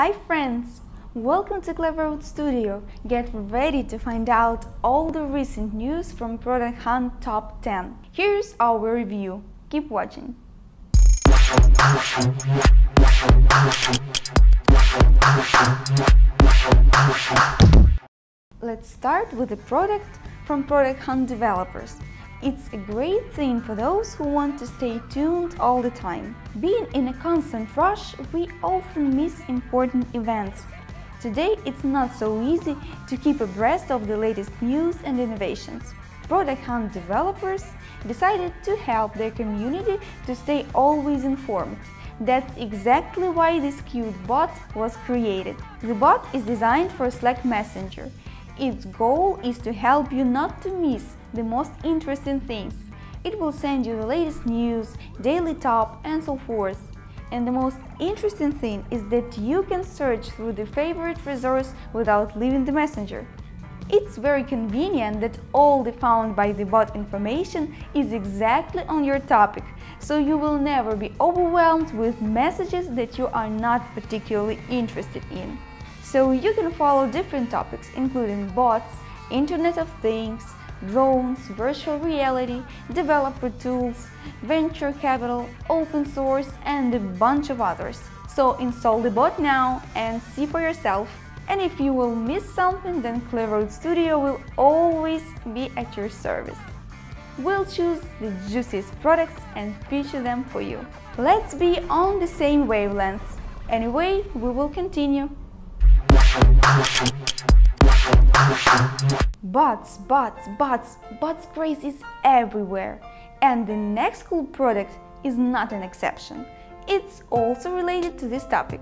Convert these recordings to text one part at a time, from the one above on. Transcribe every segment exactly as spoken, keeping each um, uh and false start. Hi friends! Welcome to Cleveroad Studio. Get ready to find out all the recent news from Product Hunt Top ten. Here's our review. Keep watching. Let's start with a product from Product Hunt developers. It's a great thing for those who want to stay tuned all the time. Being in a constant rush, we often miss important events. Today it's not so easy to keep abreast of the latest news and innovations. Product Hunt developers decided to help their community to stay always informed. That's exactly why this cute bot was created. The bot is designed for Slack Messenger. Its goal is to help you not to miss the most interesting things. It will send you the latest news, daily top, and so forth. And the most interesting thing is that you can search through the favorite resource without leaving the messenger. It's very convenient that all the found by the bot information is exactly on your topic, so you will never be overwhelmed with messages that you are not particularly interested in. So you can follow different topics including bots, Internet of Things, drones, virtual reality, developer tools, venture capital, open source, and a bunch of others. So install the bot now and see for yourself. And if you will miss something, then Cleveroad Studio will always be at your service. We'll choose the juiciest products and feature them for you. Let's be on the same wavelength. Anyway, we will continue. Bots, bots, bots, bots craze is everywhere. And the next cool product is not an exception. It's also related to this topic.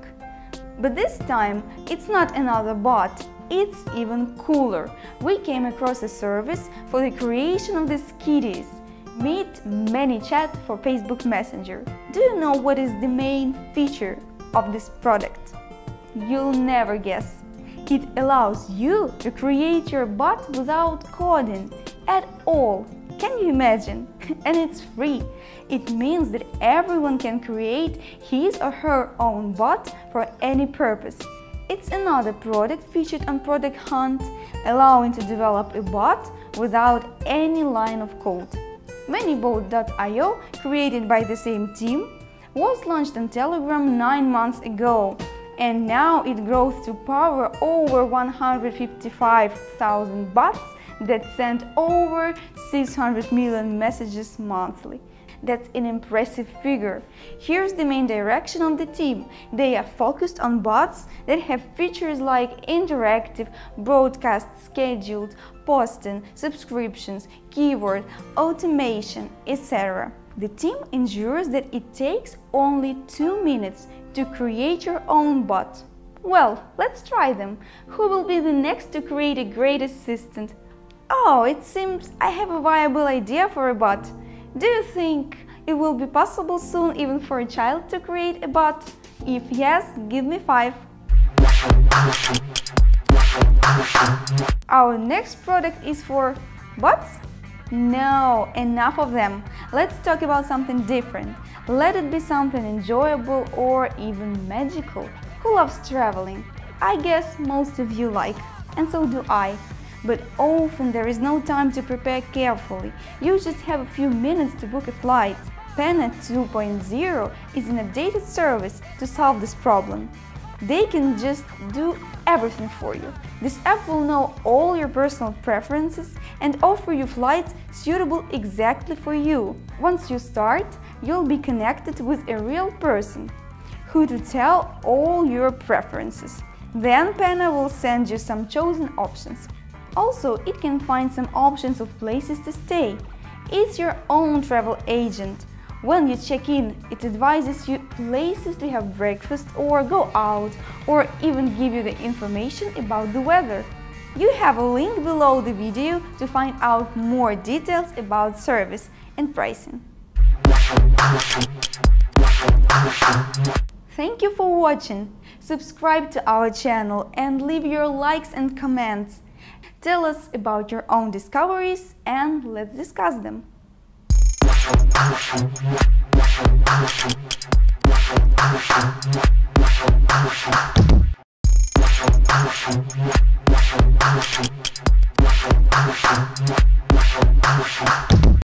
But this time, it's not another bot, it's even cooler. We came across a service for the creation of these kitties. Meet ManyChat for Facebook Messenger. Do you know what is the main feature of this product? You'll never guess. It allows you to create your bot without coding at all. Can you imagine? And it's free. It means that everyone can create his or her own bot for any purpose. It's another product featured on Product Hunt, allowing to develop a bot without any line of code. ManyBot dot i o, created by the same team, was launched on Telegram nine months ago. And now it grows to power over one hundred fifty-five thousand bots that send over six hundred million messages monthly. That's an impressive figure. Here's the main direction of the team. They are focused on bots that have features like interactive, broadcast scheduled, posting, subscriptions, keyword, automation, et cetera. The team ensures that it takes only two minutes to create your own bot. Well, let's try them. Who will be the next to create a great assistant? Oh, it seems I have a viable idea for a bot. Do you think it will be possible soon even for a child to create a bot? If yes, give me five. Our next product is for bots? No, enough of them. Let's talk about something different. Let it be something enjoyable or even magical. Who loves traveling? I guess most of you like, and so do I. But often there is no time to prepare carefully. You just have a few minutes to book a flight. Pana two point oh is an updated service to solve this problem. They can just do everything for you. This app will know all your personal preferences and offer you flights suitable exactly for you. Once you start, you'll be connected with a real person who to tell all your preferences. Then Pana will send you some chosen options. Also, it can find some options of places to stay. It's your own travel agent. When you check in, it advises you places to have breakfast or go out, or even give you the information about the weather. You have a link below the video to find out more details about service and pricing. Thank you for watching. Subscribe to our channel and leave your likes and comments. Tell us about your own discoveries and let's discuss them. We'll